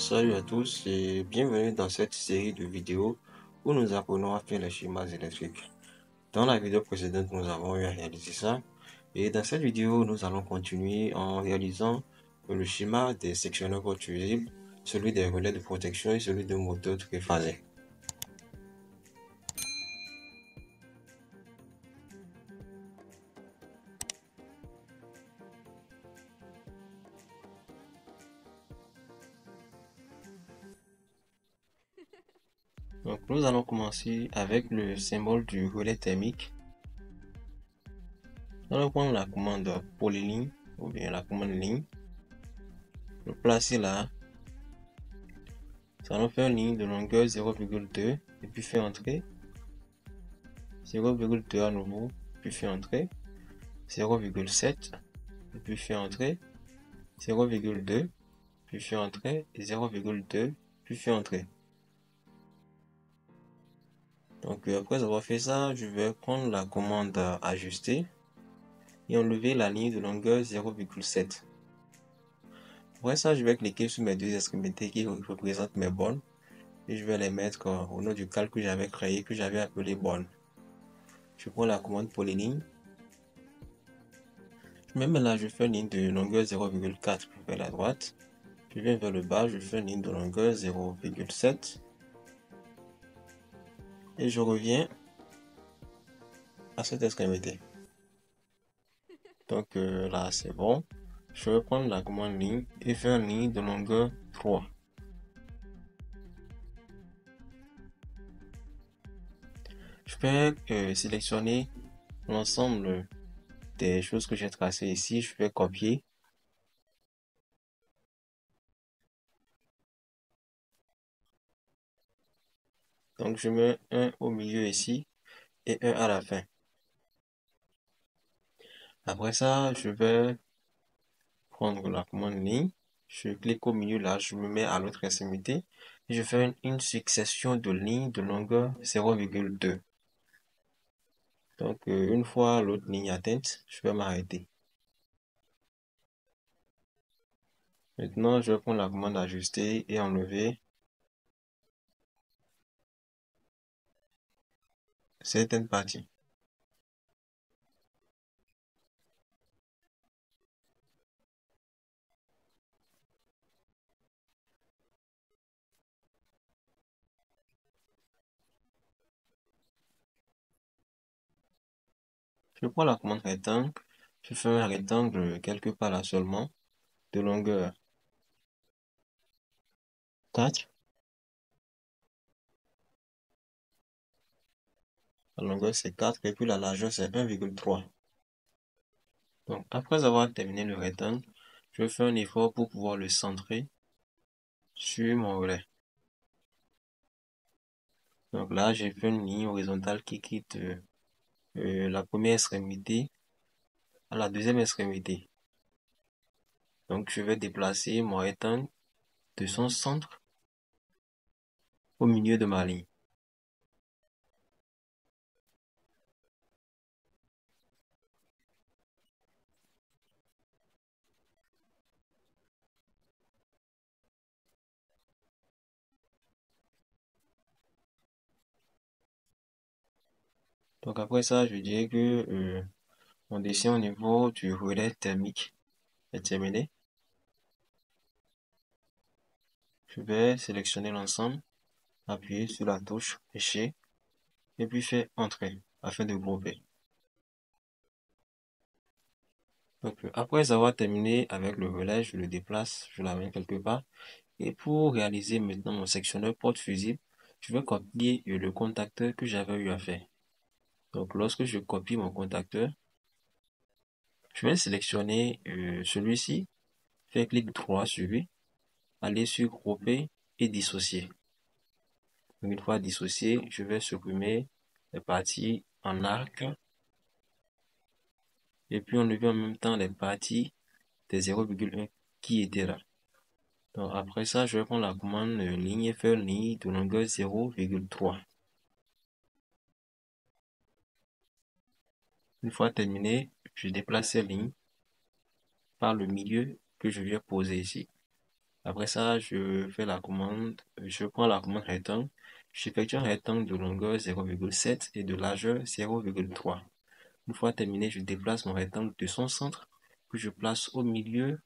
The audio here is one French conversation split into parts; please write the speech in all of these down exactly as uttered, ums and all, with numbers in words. Salut à tous et bienvenue dans cette série de vidéos où nous apprenons à faire les schémas électriques. Dans la vidéo précédente, nous avons eu à réaliser ça et dans cette vidéo, nous allons continuer en réalisant le schéma des sectionneurs retrouvisibles, celui des relais de protection et celui de moteur triphasé. Donc nous allons commencer avec le symbole du relais thermique. Nous allons prendre la commande polyligne ou bien la commande ligne, le placer là. Nous allons faire une ligne de longueur zéro virgule deux et puis faire entrer zéro virgule deux à nouveau, puis faire entrer zéro virgule sept et puis faire entrer zéro virgule deux, puis faire entrer zéro virgule deux, puis faire entrer. Donc après avoir fait ça, je vais prendre la commande ajuster et enlever la ligne de longueur zéro virgule sept. Après ça, je vais cliquer sur mes deux extrémités qui représentent mes bornes et je vais les mettre au nom du calque que j'avais créé, que j'avais appelé borne. Je prends la commande pour les lignes. Même là, je fais une ligne de longueur zéro virgule quatre vers la droite. Je viens vers le bas, je fais une ligne de longueur zéro virgule sept. Et je reviens à cette extrémité. Donc euh, là c'est bon. Je vais prendre la commande ligne et faire une ligne de longueur trois. Je peux euh, sélectionner l'ensemble des choses que j'ai tracées ici. Je vais copier. Donc je mets un au milieu ici et un à la fin. Après ça, je vais prendre la commande ligne. Je clique au milieu là, je me mets à l'autre extrémité. Et je fais une, une succession de lignes de longueur zéro virgule deux. Donc euh, une fois l'autre ligne atteinte, je vais m'arrêter. Maintenant, je vais prendre la commande ajuster et enlever certaines parties. Je prends la commande rectangle, je fais un rectangle quelque part là seulement, de longueur quatre. La longueur c'est quatre et puis la largeur c'est un virgule trois. Donc après avoir terminé le rectangle, je fais un effort pour pouvoir le centrer sur mon relais. Donc là j'ai fait une ligne horizontale qui quitte euh, euh, la première extrémité à la deuxième extrémité. Donc je vais déplacer mon rectangle de son centre au milieu de ma ligne. Donc après ça, je dirais que euh, mon dessin au niveau du relais thermique est terminé. Je vais sélectionner l'ensemble, appuyer sur la touche Échec et puis faire Entrée afin de grouper. Donc euh, après avoir terminé avec le relais, je le déplace, je l'amène quelque part. Et pour réaliser maintenant mon sectionneur porte-fusible, je vais copier le contacteur que j'avais eu à faire. Donc lorsque je copie mon contacteur, je vais sélectionner euh, celui-ci, faire clic droit sur lui, aller sur grouper et dissocier. Donc, une fois dissocié, je vais supprimer les parties en arc et puis enlever en même temps les parties des zéro virgule un qui étaient là. Donc après ça, je vais prendre la commande ligne et faire ligne de longueur zéro virgule trois. Une fois terminé, je déplace ces lignes par le milieu que je viens poser ici. Après ça, je fais la commande, je prends la commande rectangle, j'effectue un rectangle de longueur zéro virgule sept et de largeur zéro virgule trois. Une fois terminé, je déplace mon rectangle de son centre, puis je place au milieu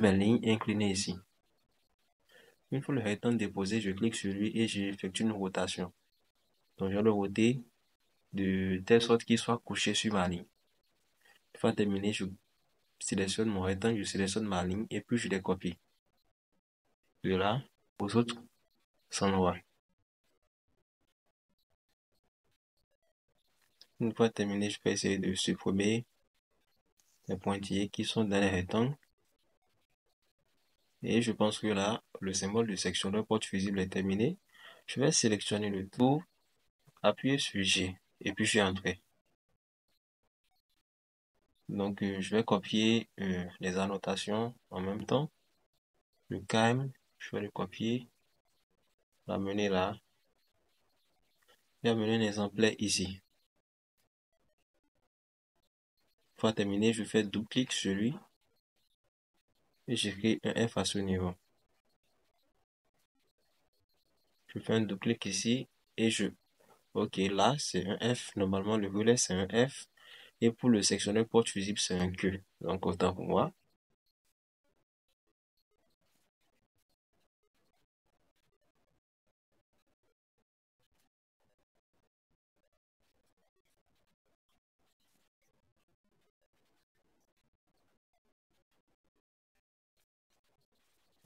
ma ligne inclinée ici. Une fois le rectangle déposé, je clique sur lui et j'effectue une rotation. Donc je vais le roter de telle sorte qu'il soit couché sur ma ligne. Une fois terminé, je sélectionne mon rectangle, je sélectionne ma ligne et puis je les copie. De là aux autres endroits. Une fois terminé, je vais essayer de supprimer les pointillés qui sont dans les rectangles. Et je pense que là, le symbole de sectionneur porte visible est terminé. Je vais sélectionner le tour, appuyer sur G et puis je vais entrer. Donc, euh, je vais copier euh, les annotations en même temps. Le calme, je vais le copier, l'amener là et amener un exemplaire ici. Une fois terminé, je fais double clic sur lui et j'écris un F à ce niveau. Je fais un double clic ici et je... Ok, là c'est un F, normalement le volet c'est un F et pour le sectionneur porte visible c'est un Q, donc autant pour moi.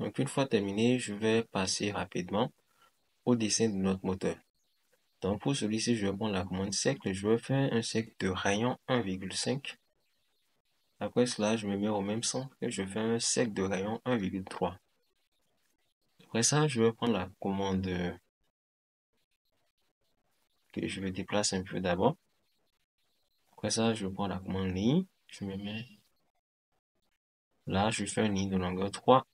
Donc une fois terminé, je vais passer rapidement au dessin de notre moteur. Donc pour celui-ci, je vais prendre la commande cercle et je vais faire un cercle de rayon un virgule cinq. Après cela, je me mets au même centre et je fais un cercle de rayon un virgule trois. Après ça, je vais prendre la commande que je vais déplacer un peu d'abord. Après ça, je prends la commande ligne, je me mets là, je fais une ligne de longueur trois.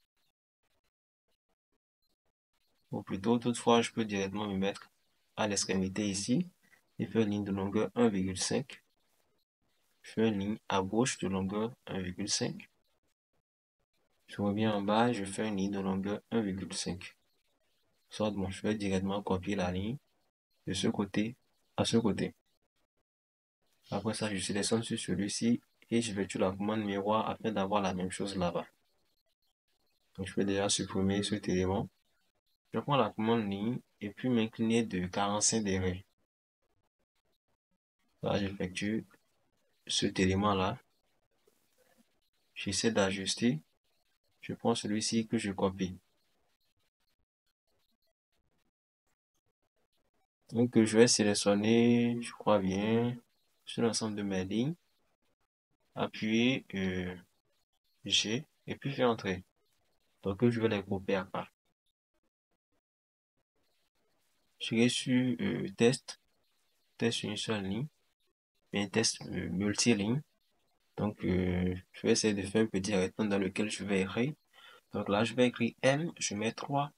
Ou plutôt, toutefois, je peux directement me mettre à l'extrémité ici et faire une ligne de longueur un virgule cinq. Je fais une ligne à gauche de longueur un virgule cinq. Je reviens en bas et je fais une ligne de longueur un virgule cinq. Soit bon, je vais directement copier la ligne de ce côté à ce côté. Après ça, je sélectionne sur celui-ci et je vais tuer la commande miroir afin d'avoir la même chose là-bas. Donc, je peux déjà supprimer cet élément. Je prends la commande ligne et puis m'incliner de quarante-cinq degrés. Là, j'effectue cet élément-là. J'essaie d'ajuster. Je prends celui-ci que je copie. Donc, je vais sélectionner, je crois bien, sur l'ensemble de mes lignes. Appuyer euh, G et puis je vais entrer. Donc, je vais les grouper à part. Je vais sur euh, test, test sur une seule ligne, et un test euh, multi-ligne. Donc, euh, je vais essayer de faire un petit rectangle dans lequel je vais écrire. Donc là, je vais écrire M, je mets trois.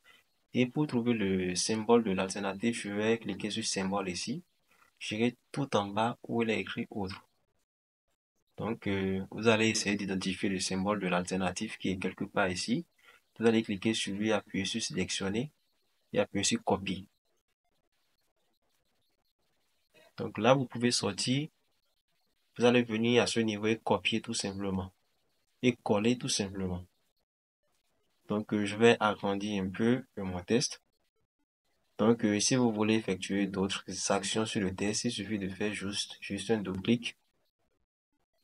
Et pour trouver le symbole de l'alternative, je vais cliquer sur symbole ici. J'irai tout en bas où il est écrit autre. Donc, euh, vous allez essayer d'identifier le symbole de l'alternative qui est quelque part ici. Vous allez cliquer sur lui, appuyer sur sélectionner et appuyer sur copier. Donc là, vous pouvez sortir, vous allez venir à ce niveau et copier tout simplement. Et coller tout simplement. Donc, euh, je vais agrandir un peu mon test. Donc, euh, si vous voulez effectuer d'autres actions sur le test, il suffit de faire juste, juste un double clic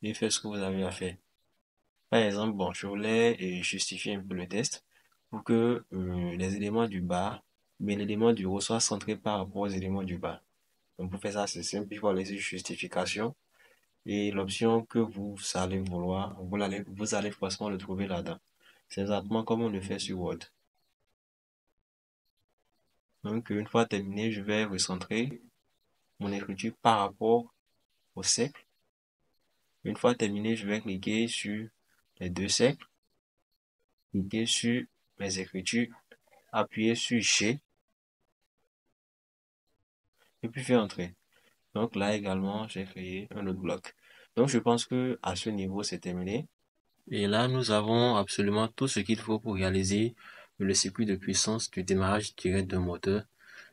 et faire ce que vous avez à faire. Par exemple, bon, je voulais justifier un peu le test pour que euh, les éléments du bas, mais l'élément du haut soit centré par rapport aux éléments du bas. Donc, pour faire ça, c'est simple. Il faut aller sur justification. Et l'option que vous allez vouloir, vous allez, vous allez forcément le trouver là-dedans. C'est exactement comme on le fait sur Word. Donc, une fois terminé, je vais recentrer mon écriture par rapport au cercle. Une fois terminé, je vais cliquer sur les deux cercles. Cliquer sur mes écritures. Appuyer sur G. Et puis je vais entrer. Donc là également, j'ai créé un autre bloc. Donc je pense que à ce niveau, c'est terminé. Et là, nous avons absolument tout ce qu'il faut pour réaliser le circuit de puissance du démarrage direct d'un moteur,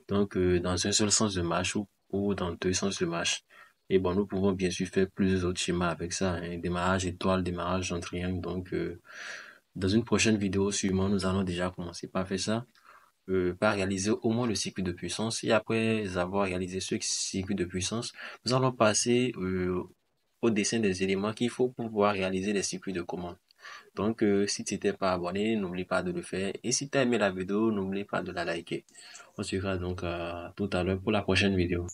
donc euh, dans un seul sens de marche ou, ou dans deux sens de marche. Et bon, nous pouvons bien sûr faire plusieurs autres schémas avec ça, hein, démarrage étoile, démarrage en triangle. Donc, euh, dans une prochaine vidéo, sûrement, nous allons déjà commencer par faire ça, euh, par réaliser au moins le circuit de puissance. Et après avoir réalisé ce circuit de puissance, nous allons passer euh, au dessin des éléments qu'il faut pour pouvoir réaliser les circuits de commande. Donc, euh, si tu n'étais pas abonné, n'oublie pas de le faire. Et si tu as aimé la vidéo, n'oublie pas de la liker. On se verra donc euh, tout à l'heure pour la prochaine vidéo.